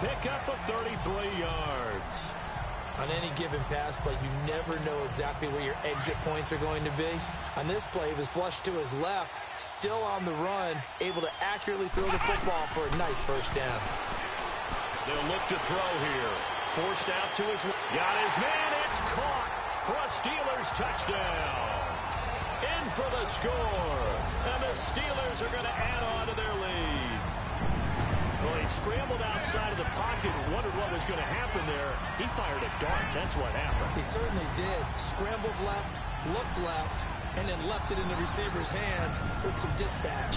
pickup of 33 yards. On any given pass play, you never know exactly where your exit points are going to be. On this play, it was flushed to his left, still on the run, able to accurately throw the football for a nice first down. They'll look to throw here. Forced out to his left. Got his man. It's caught for a Steelers touchdown. In for the score. And the Steelers are going to add on to their lead. Well, he scrambled outside of the pocket and wondered what was going to happen there. He fired a dart. That's what happened. He certainly did. Scrambled left, looked left, and then left it in the receiver's hands with some dispatch.